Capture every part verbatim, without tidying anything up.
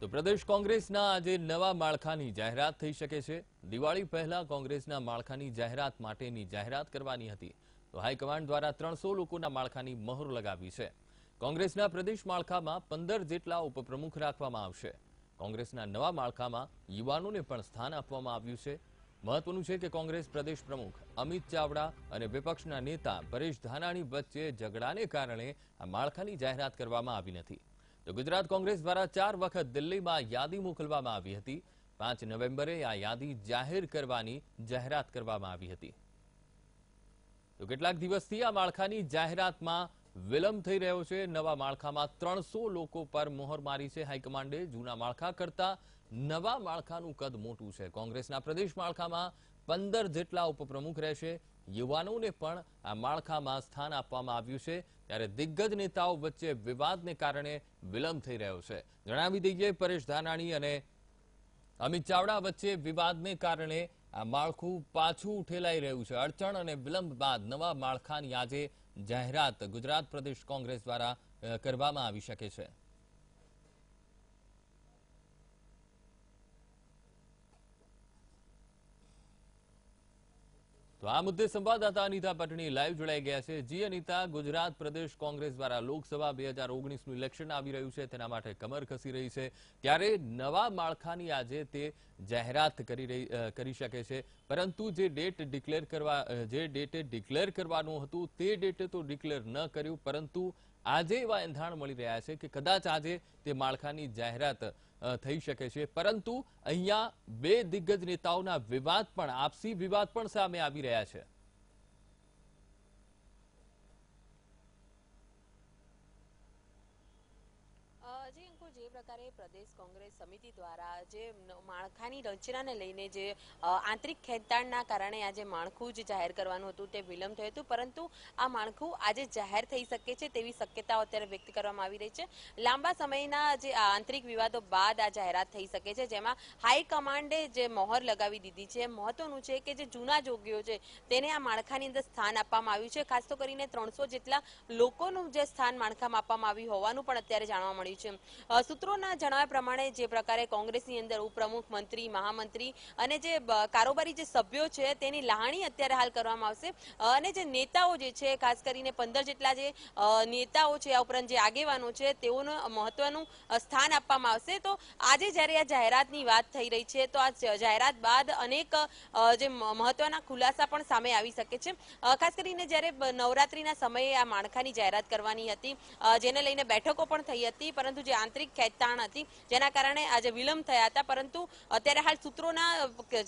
तो प्रदेश कांग्रेसना आजे नवा माळखानी जाहेरात थई शके छे। दिवाळी पहेला कांग्रेसना माळखानी जाहेरात माटेनी जाहेरात करवानी हती तो हाईकमांड द्वारा त्रणसो लोकोना माळखानी महोर लगावी छे। कांग्रेसना प्रदेश माळखामां पंदर जेटला उपप्रमुख राखवामां आवशे। कांग्रेसना नवा माळखामां युवानोने पण स्थान आपवामां आव्युं छे। महत्वनुं छे के कांग्रेस प्रदेश प्रमुख अमित चावड़ा अने विपक्षना नेता परेश धानाणी वच्चे झगड़ाने कारणे आ माळखानी जाहेरात करवामां आवी नथी। तो गुजरात कांग्रेस द्वारा चार वखत दिल्ली में यादी मोकलवामां आवी हती। पांच नवेम्बरे आ यादी जाहिर करवानी जाहेरात करवामां आवी हती। तो केटलाक दिवसथी आ माळखानी जाहेरातमां विलंब थई रह्यो छे। नवा माळखामां त्रणसो लोको पर मोहर मारी छे हाईकमांडे। जूना माळखा करता नवा माळखानुं कद मोटुं छे। कांग्रेसना प्रदेश माळखामां पंदर जेटला उपप्रमुख रहेशे। युवानोने पण आ माळखामां स्थान आपवामां आव्युं छे। त्यारे दिग्गज नेताओं वच्चे विवादने कारणे विलंब थई रह्यो छे। जणावी दईए परेश धानाणी अने अमित चावड़ा वच्चे विवादने कारणे आ माळखुं पाछुं उठेलाई रह्युं छे। अड़चण अने विलंब बाद नवा माळखानी आजे जाहेरात गुजरात प्रदेश कांग्रेस द्वारा करवामां आवी शके छे। तो आ मुद्दे संवाददाता अनिता पटनी लाइव जोड़ाई गया है। जी अनिता, गुजरात प्रदेश कांग्रेस द्वारा लोकसभा दो हज़ार उन्नीस नु इलेक्शन आवी रह्युं छे तेना माटे कमर खसी रही है। त्यारे नवा माळखानी आजे ते जाहेरात करी रही करी शके छे। परंतु जे डेट डिक्लेर करवा जे डेटे डिक्लेर करवानुं हतुं ते डेटे तो डिक्लेर न कर्युं। परंतु आजे एवा एंधाण मळी रह्या छे के कदाच आजे ते माळखानी जाहेरात थई शके छे। परंतु अहींया बे दिग्गज नेताओना विवाद पण आपसी विवाद पण सामे आवी रह्या छे। જે પ્રકારે પ્રદેશ કોંગ્રેસ સમિતિ દ્વારા જે માળખાની રચનાને લઈને જે આંતરિક ખેંચાણના કારણે આજે માળખું જ જાહેર કરવાનું હતું તે વિલંબ થયું હતું, પરંતુ આ માળખું આજે જાહેર થઈ શકે છે તેવી શક્યતાઓ અત્યારે વ્યક્ત કરવામાં આવી રહી છે। લાંબા સમયના જે આંતરિક વિવાદો બાદ આ જાહેરાત થઈ શકે છે, જેમાં હાઈકમાન્ડે જે મહોર લગાવી દીધી છે। મહત્વનું છે કે જે જૂના જોગીઓ છે તેને આ માળખાની અંદર સ્થાન આપવામાં આવ્યું છે। ખાસ તો કરીને ત્રણસો જેટલા લોકોનું જે સ્થાન માળખામાં આપવામાં આવ્યું હોવાનું પણ અત્યારે જાણવા મળ્યું છે। सूत्रोना जणाव्या प्रमाणे जे प्रकारे कांग्रेसनी अंदर उपप्रमुख मंत्री महामंत्री अने जे कारोबारी जे सभ्यो छे तेनी लहाणी अत्यारे हाल करवामां आवशे अने जे नेताओ जे छे खास करीने पंदर जेटला जे नेताओ छे आ उपरांत जे आगेवानो छे तेओने महत्वनुं स्थान आपवामां आवशे। तो आजे ज्यारे आ जाहेरातनी वात थई रही छे तो आ जाहेरात बाद अनेक जे महत्वना खुलासा पण सामे आवी शके छे। खास करीने ज्यारे नवरात्रीना समये आ माळखानी जाहेरात करवानी हती जेने लईने बेठको पण थई हती, परंतु जे आंतरिक ખેંચાણ હતી જેના કારણે આજે વિલંબ થયા હતા। પરંતુ અત્યારે હાલ સૂત્રોના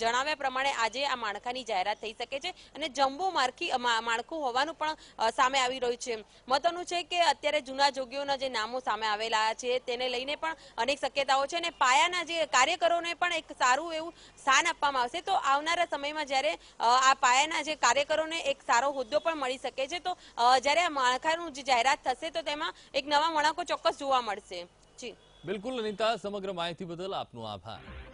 જણાવ્યા પ્રમાણે આજે આ માળખાની જાહેરાત થઈ શકે છે અને જમ્બો માળખી માળખું હોવાનું પણ સામે આવી રહ્યું છે। મહત્વનું છે કે અત્યારે જૂના જોગીઓના જે નામો સામે આવેલા છે તેને લઈને પણ અનેક શક્યતાઓ છે અને પાયાના જે કાર્યકરોને પણ એક સારું એવું સ્થાન આપવામાં આવશે। તો આવનારા સમયમાં જ્યારે આ પાયાના જે કાર્યકરોને એક સારો હોદ્દો પણ મળી શકે છે, તો જ્યારે આ માળખાનું જે જાહેરાત થશે તો તેમાં એક નવા વળાંકો ચોક્કસ જોવા મળશે। जी बिल्कुल अनिता, समग्र माहिती बदल आपनो आभार।